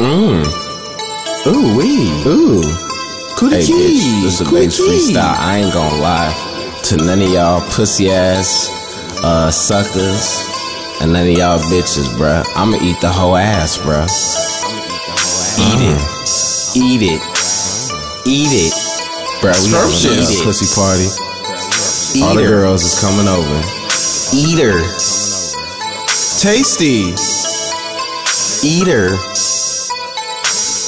Ooh wee. Ooh. Hey bitch, this is a base freestyle. I ain't gonna lie to none of y'all pussy ass suckers and none of y'all bitches, bruh. I'ma eat the whole ass, bruh. Eat it. Eat it. Eat it. Bruh, we having a pussy party. All the girls is coming over. Eater. Tasty. Eater.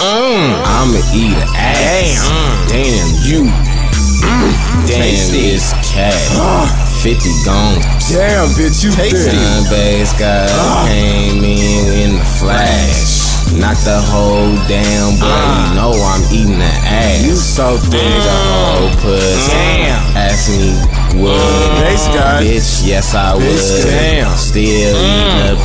I'ma eat an ass. Damn you. Damn this cat. 50 gone. Damn bitch, you tasty. Sun-based guys came in the flash. Not the whole damn boy. You know I'm eating the ass. You so thick, old puss. Damn. Ask me would. Bitch, yes I would. Damn. Still eating up.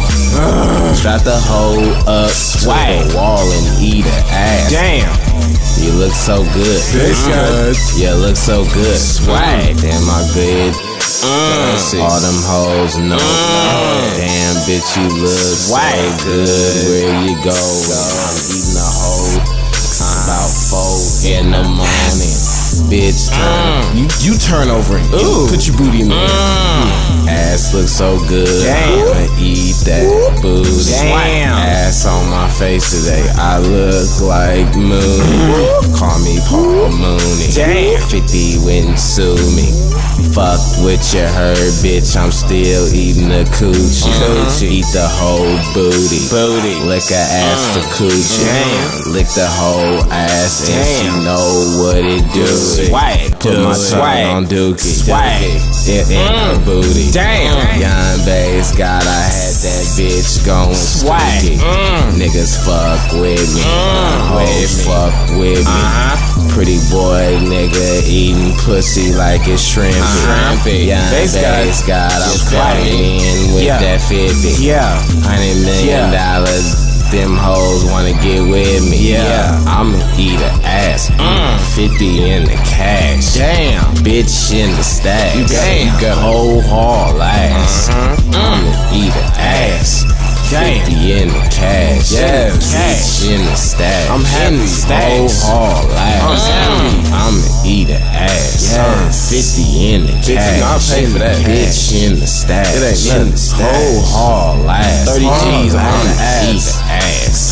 Strap the hoe up to the wall and eat her ass. Damn. You look so good. You look so good. Swag. Damn, my good. All them hoes know. Damn, bitch, you look so good. Where you go? I'm eating a hoe. About 4 in the morning. Bitch, you turn over and put your booty in there. Ass looks so good. Damn. I'ma eat that booze. Damn. Ass on my face today. I look like Mooney. Call me Paul Mooney. Damn. 50 wouldn't sue me. Fuck with your herd, bitch. I'm still eating the coochie. Eat the whole booty. Lick her ass for coochie. Damn. Lick the whole ass and she know what it do. Put my swag on Dookie. It in her booty. Damn. Young Bass, God, I had that bitch going swaggy. Niggas fuck with me. Fuck with me. Pretty boy, nigga, eating pussy like it's shrimp. Young Bass, God, I'm flying in with that 50. $100 million. Them hoes wanna get with me. I'ma eat her ass. 50 in the cash. Damn. Bitch in the stash. You got whole haul ass. I'ma eat her ass. 50 in the cash. Bitch in the stash. I'm having whole haul ass. I'ma eat her ass. 50 in the cash. I'll pay for that. Bitch in the stash. It ain't in the stash. Whole haul ass. 30 G's on the ass.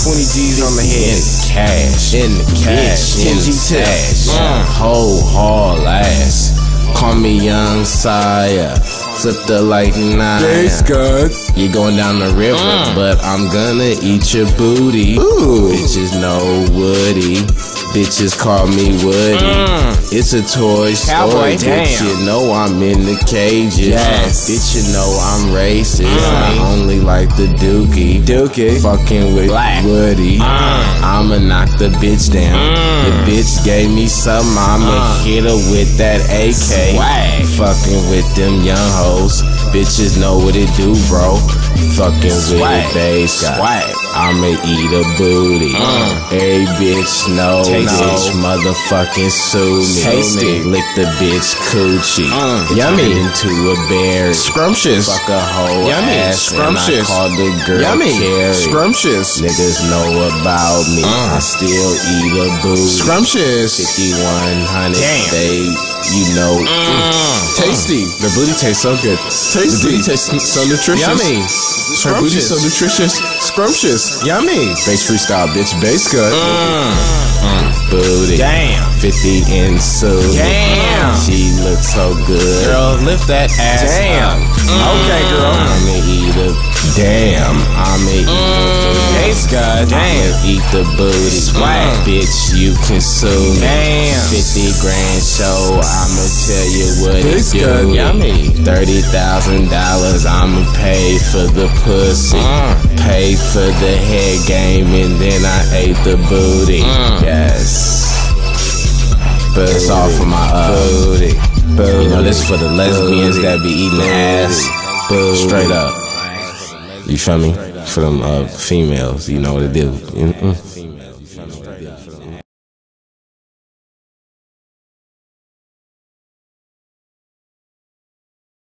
20 G's on the head. In the cash. 10 G's cash. Whole haul ass. Call me Young Sire. Flip the like nine. You're going down the river, but I'm gonna eat your booty. Ooh. Bitches know Woody. Bitches call me Woody. It's a toy story. Bitch, you know I'm in the cages. Bitch, you know I'm racist. I only like the dookie. Fucking with Woody. I'ma knock the bitch down. The bitch gave me something. I'ma hit her with that AK. Fucking with them young hoes. Bitches know what it do, bro. Fucking with the bass. I'ma eat a booty. Every bitch know. Bitch motherfucking sue me. Lick the bitch coochie. Yummy. Into a berry. Scrumptious. Fuck a whole ass. Scrumptious. And I call the girl Carrie. Scrumptious. Niggas know about me. I still eat a booty. Scrumptious. 5100. Damn. You know, tasty. The booty tastes so good. Tasty. The booty tastes so nutritious. Yummy. Her booty so nutritious. Scrumptious. Yummy. Bass freestyle, bitch. Bass cut. Booty. Damn. 50 in suit. Damn. She looks so good. Girl, lift that ass. Damn. Okay, girl. I'ma eat a. Damn. I'ma eat a. Bass cut. Damn. I'ma eat the booty. Swag. Bitch, you consume. Damn. 50 grand show. I'ma tell you what it's good. Yummy. $30,000. I'ma pay for the pussy. Pay for the head game, and then I ate the booty. Yes, but it's all for my booty. You know, this for the lesbians that be eating ass. Straight up. You feel me? For them females, you know what it do.